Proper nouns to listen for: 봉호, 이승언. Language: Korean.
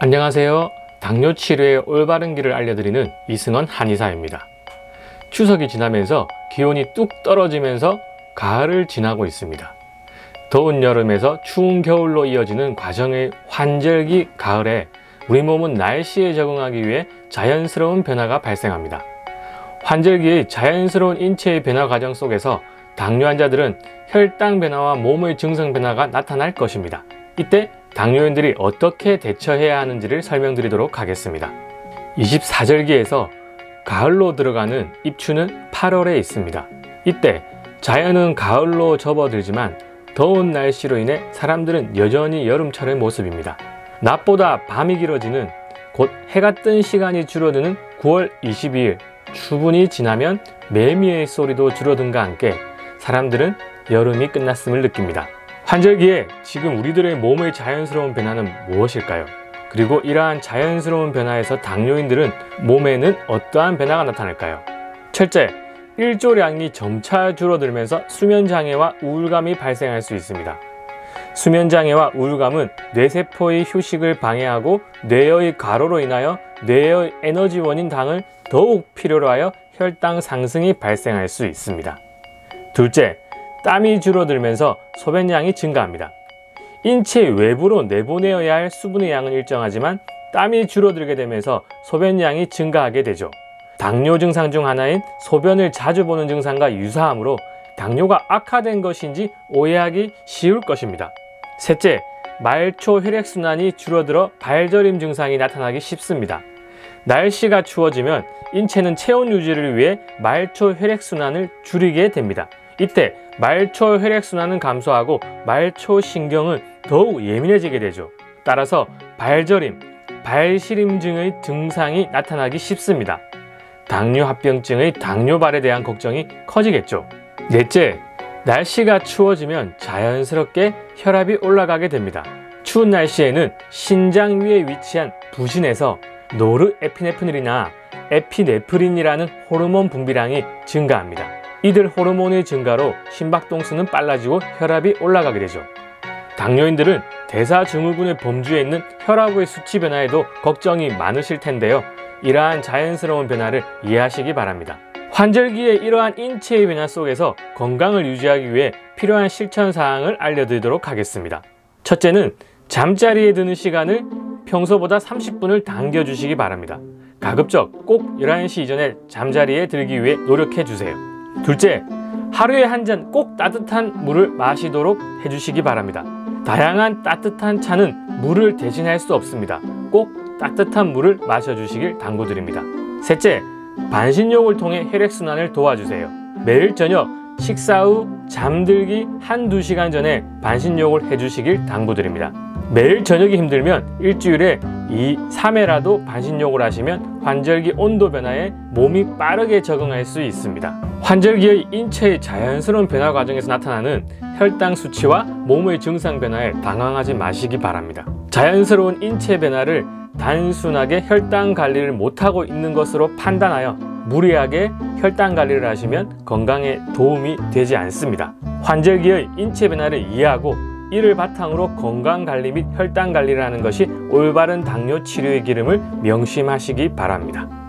안녕하세요. 당뇨 치료의 올바른 길을 알려드리는 이승언 한의사입니다. 추석이 지나면서 기온이 뚝 떨어지면서 가을을 지나고 있습니다. 더운 여름에서 추운 겨울로 이어지는 과정의 환절기 가을에 우리 몸은 날씨에 적응하기 위해 자연스러운 변화가 발생합니다. 환절기의 자연스러운 인체의 변화 과정 속에서 당뇨 환자들은 혈당 변화와 몸의 증상 변화가 나타날 것입니다. 이때 당뇨인들이 어떻게 대처해야 하는지를 설명드리도록 하겠습니다. 24절기에서 가을로 들어가는 입추는 8월에 있습니다. 이때 자연은 가을로 접어들지만 더운 날씨로 인해 사람들은 여전히 여름철의 모습입니다. 낮보다 밤이 길어지는 곧 해가 뜬 시간이 줄어드는 9월 22일 추분이 지나면 매미의 소리도 줄어든과 함께 사람들은 여름이 끝났음을 느낍니다. 환절기에 지금 우리들의 몸의 자연스러운 변화는 무엇일까요? 그리고 이러한 자연스러운 변화에서 당뇨인들은 몸에는 어떠한 변화가 나타날까요? 첫째, 일조량이 점차 줄어들면서 수면장애와 우울감이 발생할 수 있습니다. 수면장애와 우울감은 뇌세포의 휴식을 방해하고 뇌의 과로로 인하여 뇌의 에너지원인 당을 더욱 필요로 하여 혈당 상승이 발생할 수 있습니다. 둘째, 땀이 줄어들면서 소변량이 증가합니다. 인체 외부로 내보내어야 할 수분의 양은 일정하지만 땀이 줄어들게 되면서 소변량이 증가하게 되죠. 당뇨 증상 중 하나인 소변을 자주 보는 증상과 유사하므로 당뇨가 악화된 것인지 오해하기 쉬울 것입니다. 셋째, 말초 혈액순환이 줄어들어 발저림 증상이 나타나기 쉽습니다. 날씨가 추워지면 인체는 체온 유지를 위해 말초 혈액순환을 줄이게 됩니다. 이때 말초 혈액순환은 감소하고 말초 신경은 더욱 예민해지게 되죠. 따라서 발저림, 발시림증의 증상이 나타나기 쉽습니다. 당뇨 합병증의 당뇨발에 대한 걱정이 커지겠죠. 넷째, 날씨가 추워지면 자연스럽게 혈압이 올라가게 됩니다. 추운 날씨에는 신장 위에 위치한 부신에서 노르에피네프린이나 에피네프린이라는 호르몬 분비량이 증가합니다. 이들 호르몬의 증가로 심박동수는 빨라지고 혈압이 올라가게 되죠. 당뇨인들은 대사증후군의 범주에 있는 혈압의 수치 변화에도 걱정이 많으실 텐데요. 이러한 자연스러운 변화를 이해하시기 바랍니다. 환절기에 이러한 인체의 변화 속에서 건강을 유지하기 위해 필요한 실천사항을 알려드리도록 하겠습니다. 첫째는 잠자리에 드는 시간을 평소보다 30분을 당겨주시기 바랍니다. 가급적 꼭 11시 이전에 잠자리에 들기 위해 노력해주세요. 둘째, 하루에 한 잔 꼭 따뜻한 물을 마시도록 해주시기 바랍니다. 다양한 따뜻한 차는 물을 대신할 수 없습니다. 꼭 따뜻한 물을 마셔주시길 당부드립니다. 셋째, 반신욕을 통해 혈액순환을 도와주세요. 매일 저녁 식사 후 잠들기 1~2시간 전에 반신욕을 해주시길 당부드립니다. 매일 저녁이 힘들면 일주일에 3회라도 반신욕을 하시면 환절기 온도 변화에 몸이 빠르게 적응할 수 있습니다. 환절기의 인체의 자연스러운 변화 과정에서 나타나는 혈당 수치와 몸의 증상 변화에 당황하지 마시기 바랍니다. 자연스러운 인체 변화를 단순하게 혈당 관리를 못하고 있는 것으로 판단하여 무리하게 혈당 관리를 하시면 건강에 도움이 되지 않습니다. 환절기의 인체 변화를 이해하고 이를 바탕으로 건강 관리 및 혈당 관리를 하는 것이 올바른 당뇨 치료의 길임을 명심하시기 바랍니다.